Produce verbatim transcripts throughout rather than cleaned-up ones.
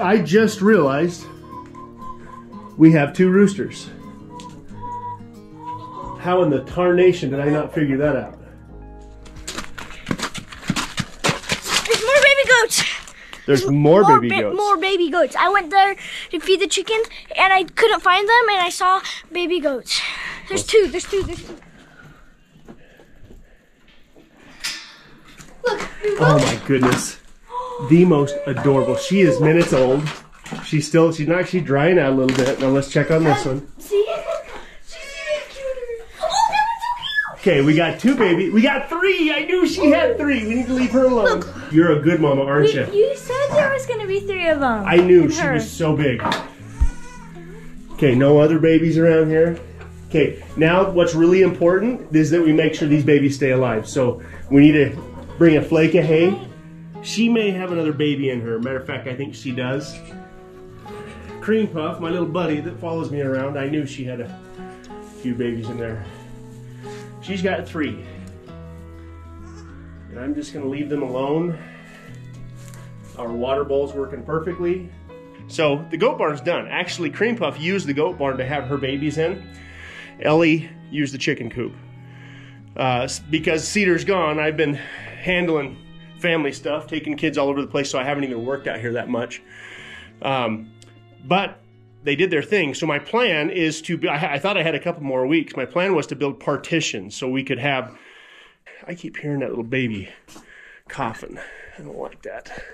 I just realized we have two roosters. How in the tarnation did I not figure that out? There's more baby goats. There's, There's more, more baby goats. More baby goats. I went there to feed the chickens and I couldn't find them and I saw baby goats. There's two. There's two. There's two. Look. Oh my goodness. The most adorable. She is minutes old. She's still, she's not actually drying out a little bit. Now let's check on this one. See? She's even cuter. Oh, that one's so cute! Okay, we got two babies. We got three! I knew she had three. We need to leave her alone. Look, you're a good mama, aren't you? You said there was going to be three of them. I knew. She was so big. Okay, no other babies around here. Okay, now what's really important is that we make sure these babies stay alive. So we need to bring a flake of hay. She may have another baby in her. Matter of fact, I think she does. Cream Puff, my little buddy that follows me around, I knew she had a few babies in there. She's got three. And I'm just going to leave them alone. Our water bowl's working perfectly. So the goat barn's done. Actually, Cream Puff used the goat barn to have her babies in. Ellie used the chicken coop. Uh, because Cedar's gone, I've been handling family stuff, taking kids all over the place, so I haven't even worked out here that much. Um, but they did their thing. So my plan is to, I, I thought I had a couple more weeks. My plan was to build partitions so we could have, I keep hearing that little baby coughing. I don't like that.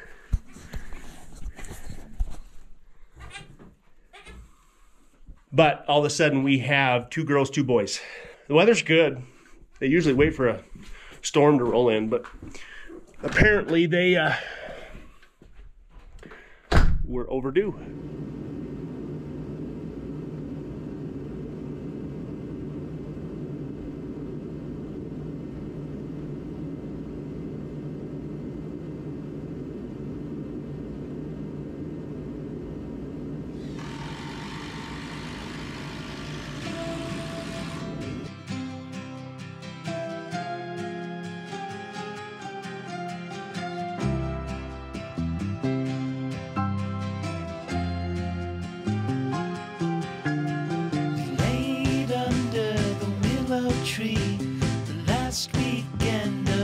But all of a sudden we have two girls, two boys. The weather's good. They usually wait for a storm to roll in, but apparently they uh, were overdue.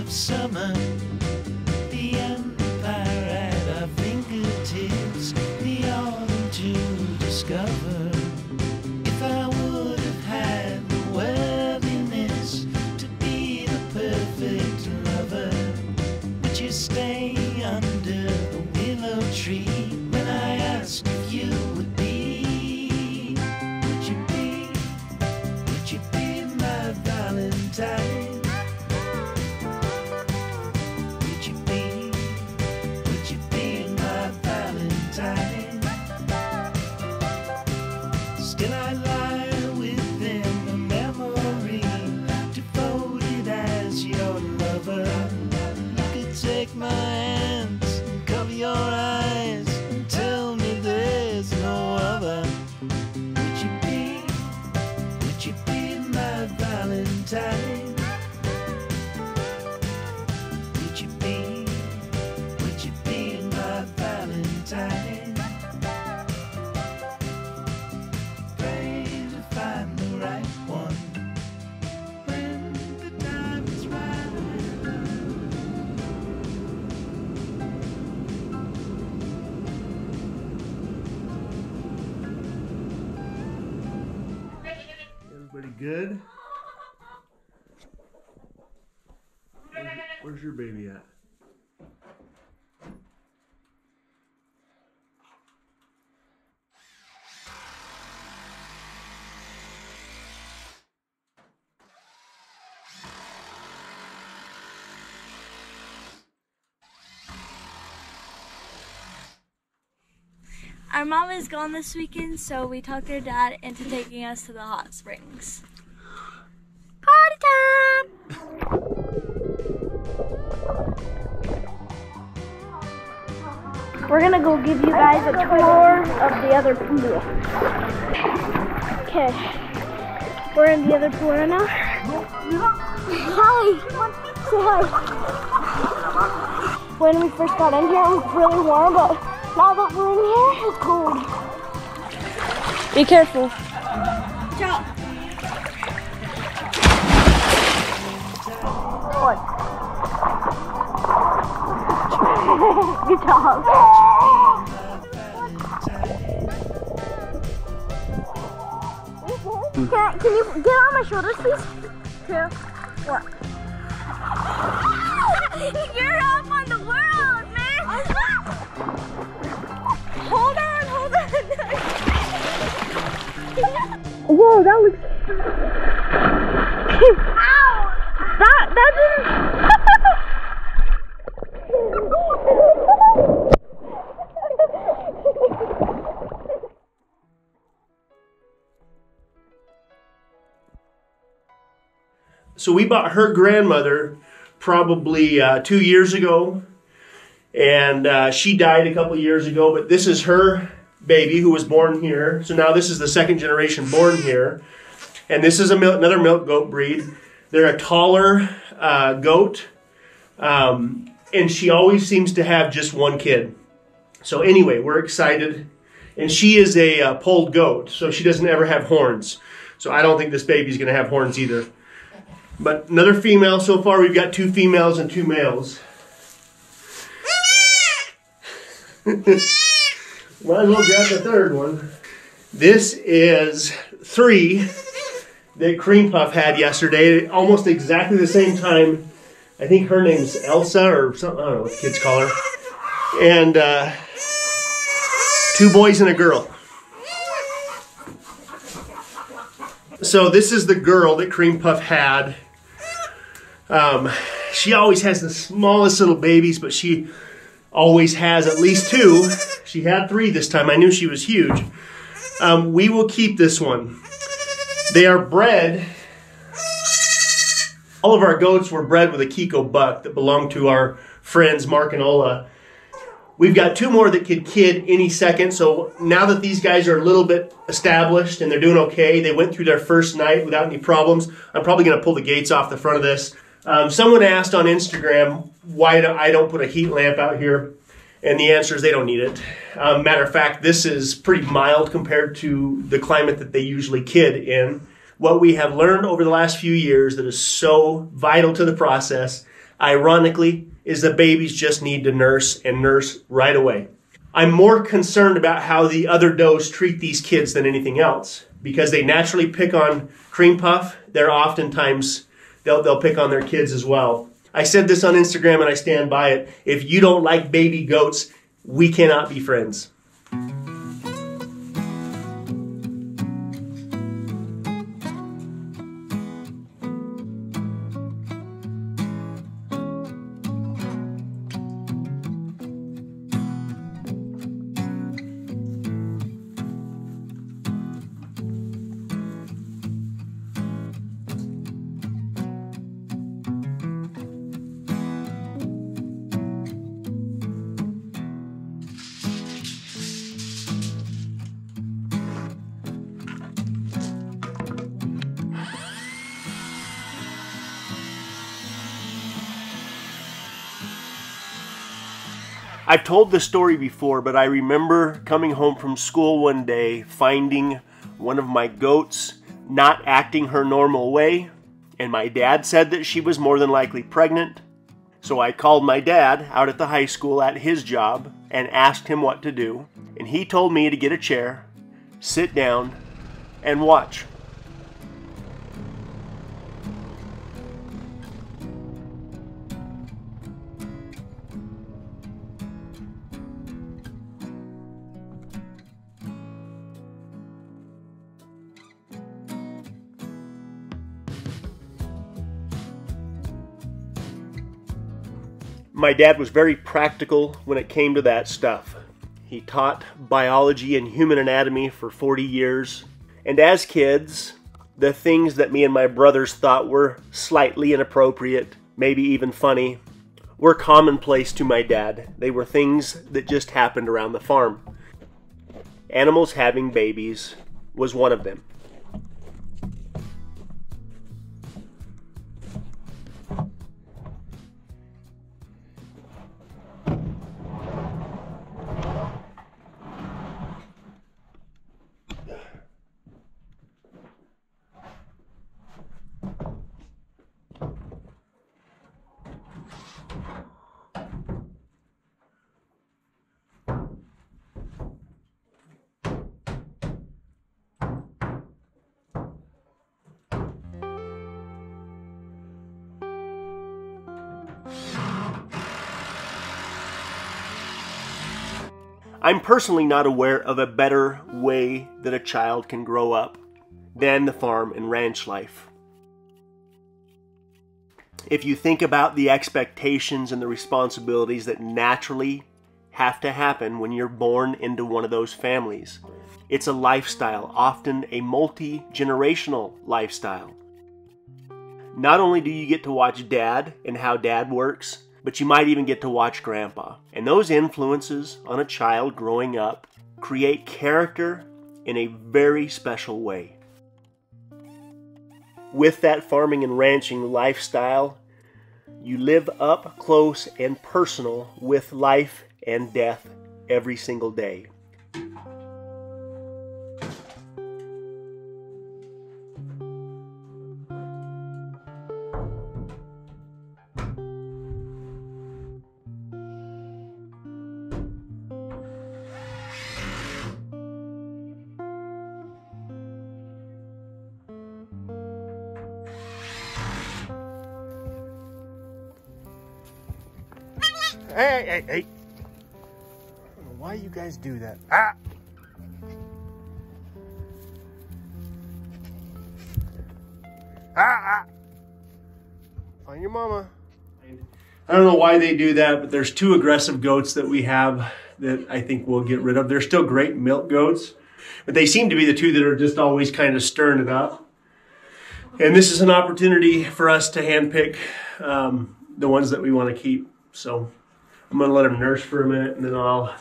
Summer, the empire at our fingertips, the autumn to discover. If I would have had the worthiness to be the perfect lover, would you stay under the willow tree when I asked if you would be? Would you be, would you be my Valentine? Good. Where's your baby at? Our mom is gone this weekend, so we talked our dad into taking us to the hot springs. We're gonna go give you guys a tour of the other pool. Okay, we're in the other pool right now. Hi, say hi. When we first got in here, it was really warm, but Now that we're in here, it's cold. Be careful. Watch out. Good. Good job. Can, I, can you get on my shoulders, please? Two, four. You're up on the world, man! Hold on, hold on! Whoa, that looks... Ow! That, that didn't... So we bought her grandmother probably uh, two years ago, and uh, she died a couple years ago, but this is her baby who was born here. So now this is the second generation born here, and this is a mil another milk goat breed. They're a taller uh, goat, um, and she always seems to have just one kid. So anyway, we're excited, and she is a uh, polled goat, so she doesn't ever have horns. So I don't think this baby's going to have horns either. But another female. So far we've got two females and two males. Might as well grab the third one. This is three that Cream Puff had yesterday, almost exactly the same time. I think her name's Elsa or something, I don't know what the kids call her. And uh, two boys and a girl. So this is the girl that Cream Puff had. Um, she always has the smallest little babies, but she always has at least two. She had three this time. I knew she was huge. Um, we will keep this one. They are bred. All of our goats were bred with a Kiko buck that belonged to our friends Mark and Ola. We've got two more that could kid any second, so now that these guys are a little bit established and they're doing okay, they went through their first night without any problems, I'm probably going to pull the gates off the front of this. Um, someone asked on Instagram why do I don't put a heat lamp out here, and the answer is they don't need it. Um, matter of fact, this is pretty mild compared to the climate that they usually kid in. What we have learned over the last few years that is so vital to the process, ironically, is the babies just need to nurse and nurse right away. I'm more concerned about how the other does treat these kids than anything else, because they naturally pick on Cream Puff. They're oftentimes, they'll, they'll pick on their kids as well. I said this on Instagram and I stand by it. If you don't like baby goats, we cannot be friends. I've told this story before, but I remember coming home from school one day, finding one of my goats not acting her normal way, and my dad said that she was more than likely pregnant. So I called my dad out at the high school at his job and asked him what to do, and he told me to get a chair, sit down, and watch. My dad was very practical when it came to that stuff. He taught biology and human anatomy for forty years. And as kids, the things that me and my brothers thought were slightly inappropriate, maybe even funny, were commonplace to my dad. They were things that just happened around the farm. Animals having babies was one of them. I'm personally not aware of a better way that a child can grow up than the farm and ranch life. If you think about the expectations and the responsibilities that naturally have to happen when you're born into one of those families, it's a lifestyle, often a multi-generational lifestyle. Not only do you get to watch Dad and how Dad works, but you might even get to watch Grandpa. And those influences on a child growing up create character in a very special way. With that farming and ranching lifestyle, you live up close and personal with life and death every single day. Hey, hey, hey. I don't know why you guys do that. Ah! Ah, ah! Find your mama. I don't know why they do that, but there's two aggressive goats that we have that I think we'll get rid of. They're still great milk goats, but they seem to be the two that are just always kind of stirring it up. And this is an opportunity for us to handpick um, the ones that we want to keep. So I'm going to let them nurse for a minute, and then I'll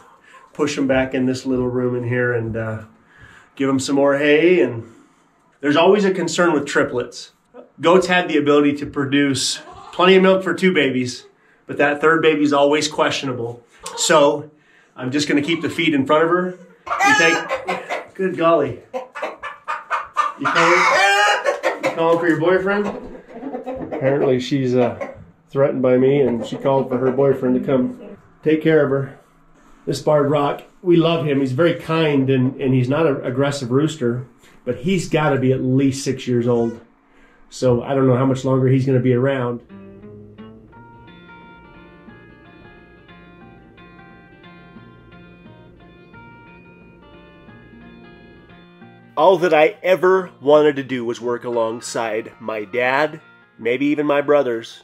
push them back in this little room in here and uh, give them some more hay. And there's always a concern with triplets. Goats had the ability to produce plenty of milk for two babies, but that third baby is always questionable. So I'm just going to keep the feed in front of her. You think, good golly. You calling, you calling for your boyfriend? Apparently she's uh, threatened by me, and she called for her boyfriend to come take care of her. This Barred Rock, we love him. He's very kind, and, and he's not an aggressive rooster, but he's got to be at least six years old. So I don't know how much longer he's going to be around. All that I ever wanted to do was work alongside my dad, maybe even my brothers,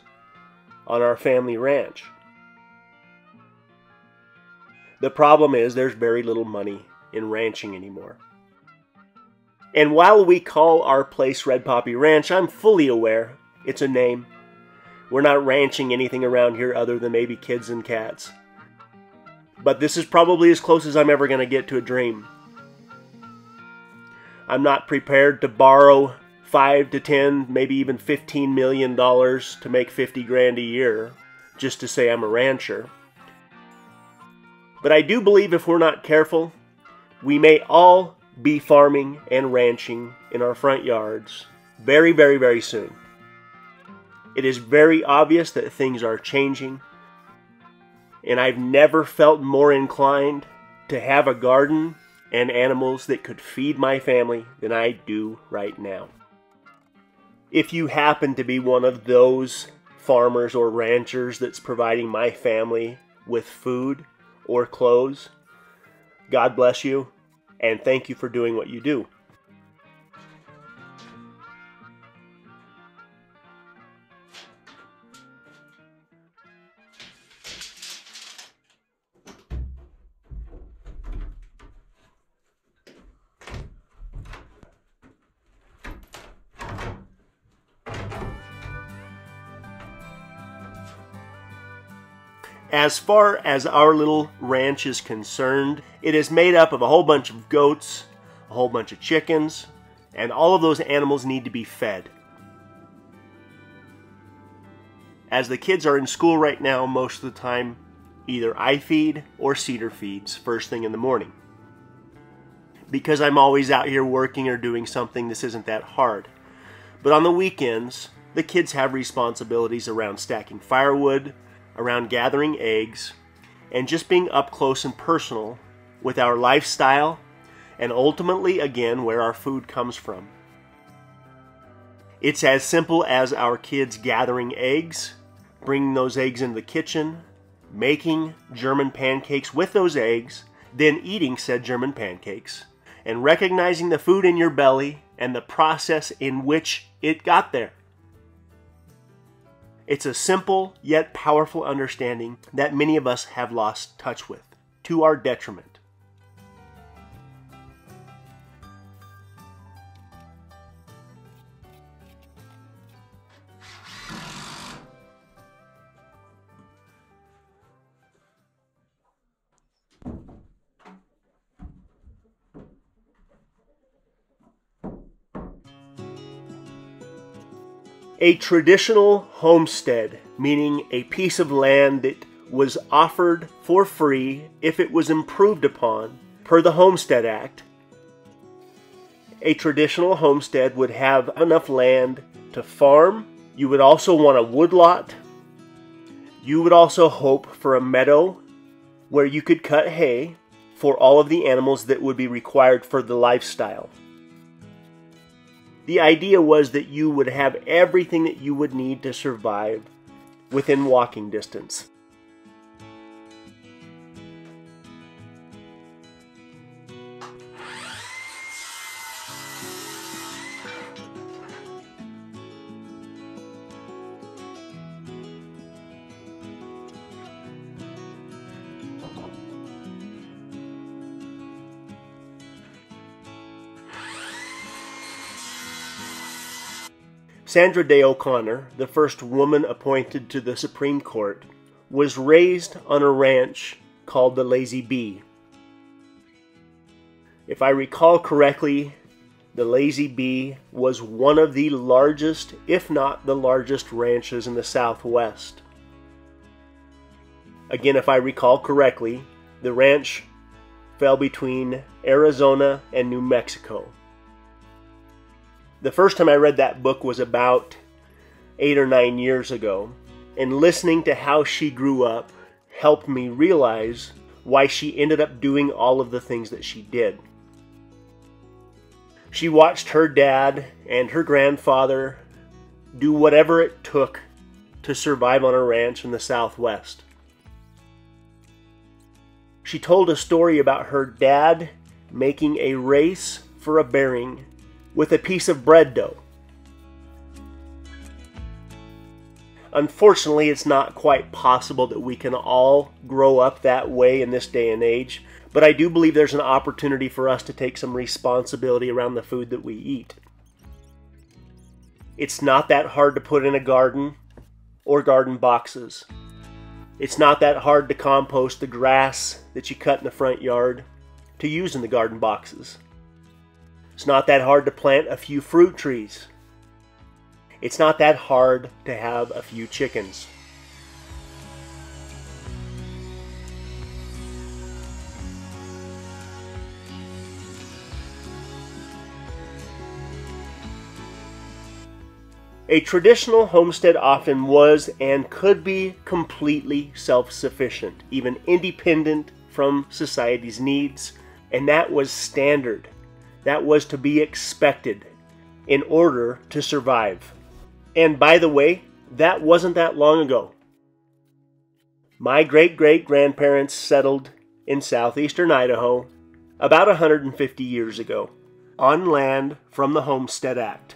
on our family ranch. The problem is there's very little money in ranching anymore. And while we call our place Red Poppy Ranch, I'm fully aware it's a name. We're not ranching anything around here other than maybe kids and cats. But this is probably as close as I'm ever going to get to a dream. I'm not prepared to borrow five to ten, maybe even fifteen million dollars to make fifty grand a year, just to say I'm a rancher. But I do believe if we're not careful, we may all be farming and ranching in our front yards very, very, very soon. It is very obvious that things are changing, and I've never felt more inclined to have a garden and animals that could feed my family than I do right now. If you happen to be one of those farmers or ranchers that's providing my family with food or clothes, God bless you, and thank you for doing what you do. As far as our little ranch is concerned, it is made up of a whole bunch of goats, a whole bunch of chickens, and all of those animals need to be fed. As the kids are in school right now, most of the time, either I feed or Cedar feeds first thing in the morning. Because I'm always out here working or doing something, this isn't that hard. But on the weekends, the kids have responsibilities around stacking firewood, around gathering eggs, and just being up close and personal with our lifestyle, and ultimately, again, where our food comes from. It's as simple as our kids gathering eggs, bringing those eggs into the kitchen, making German pancakes with those eggs, then eating said German pancakes, and recognizing the food in your belly and the process in which it got there. It's a simple yet powerful understanding that many of us have lost touch with, to our detriment. A traditional homestead, meaning a piece of land that was offered for free if it was improved upon, per the Homestead Act. A traditional homestead would have enough land to farm. You would also want a woodlot. You would also hope for a meadow where you could cut hay for all of the animals that would be required for the lifestyle. The idea was that you would have everything that you would need to survive within walking distance. Sandra Day O'Connor, the first woman appointed to the Supreme Court, was raised on a ranch called the Lazy B. If I recall correctly, the Lazy B was one of the largest, if not the largest, ranches in the Southwest. Again, if I recall correctly, the ranch fell between Arizona and New Mexico. The first time I read that book was about eight or nine years ago, and listening to how she grew up helped me realize why she ended up doing all of the things that she did. She watched her dad and her grandfather do whatever it took to survive on a ranch in the Southwest. She told a story about her dad making a race for a bearing with a piece of bread dough. Unfortunately, it's not quite possible that we can all grow up that way in this day and age, but I do believe there's an opportunity for us to take some responsibility around the food that we eat. It's not that hard to put in a garden or garden boxes. It's not that hard to compost the grass that you cut in the front yard to use in the garden boxes. It's not that hard to plant a few fruit trees. It's not that hard to have a few chickens. A traditional homestead often was and could be completely self-sufficient, even independent from society's needs, and that was standard. That was to be expected in order to survive. And by the way, that wasn't that long ago. My great-great-grandparents settled in southeastern Idaho about one hundred fifty years ago on land from the Homestead Act.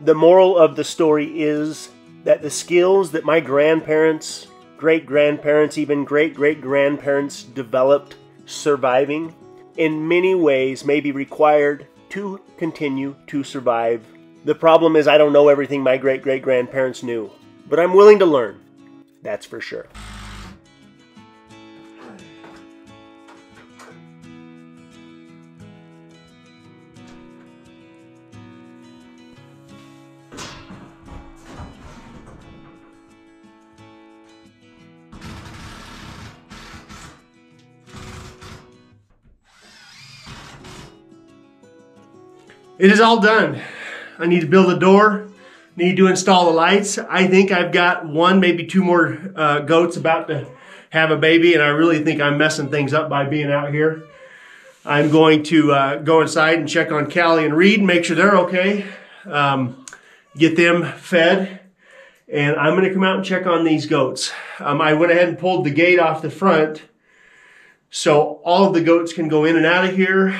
The moral of the story is that the skills that my grandparents, great-grandparents, even great-great-grandparents developed surviving in many ways may be required to continue to survive. The problem is I don't know everything my great-great-grandparents knew, but I'm willing to learn. That's for sure. It is all done. I need to build a door, need to install the lights. I think I've got one, maybe two more uh, goats about to have a baby, and I really think I'm messing things up by being out here. I'm going to uh, go inside and check on Callie and Reed, make sure they're okay, um, get them fed, and I'm going to come out and check on these goats. Um, I went ahead and pulled the gate off the front so all of the goats can go in and out of here,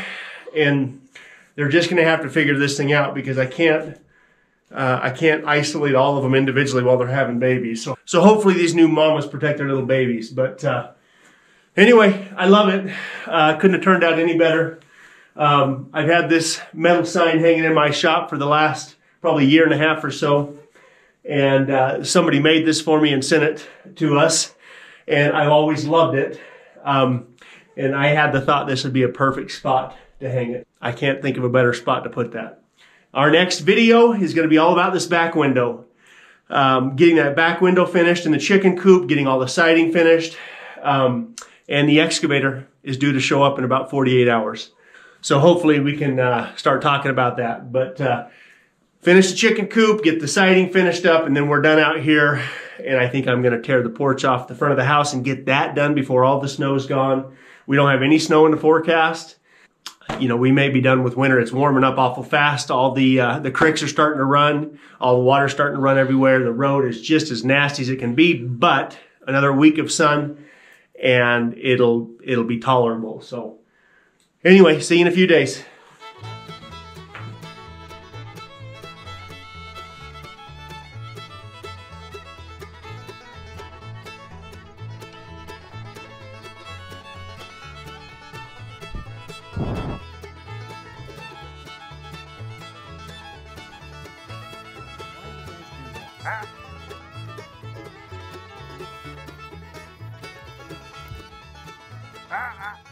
and they're just going to have to figure this thing out because I can't Uh, I can't isolate all of them individually while they're having babies. So, so hopefully these new mamas protect their little babies. But uh, anyway, I love it. Uh, couldn't have turned out any better. Um, I've had this metal sign hanging in my shop for the last probably year and a half or so. And uh, somebody made this for me and sent it to us. And I've always loved it. Um, and I had the thought this would be a perfect spot to hang it. I can't think of a better spot to put that. Our next video is going to be all about this back window. Um, getting that back window finished in the chicken coop, getting all the siding finished, um, and the excavator is due to show up in about forty-eight hours. So hopefully we can uh, start talking about that. But uh, finish the chicken coop, get the siding finished up, and then we're done out here. And I think I'm going to tear the porch off the front of the house and get that done before all the snow's gone. We don't have any snow in the forecast. You know, we may be done with winter. It's warming up awful fast. All the uh, the creeks are starting to run. All the water's starting to run everywhere. The road is just as nasty as it can be, but another week of sun and it'll it'll be tolerable. So anyway, see you in a few days. Ah, ah.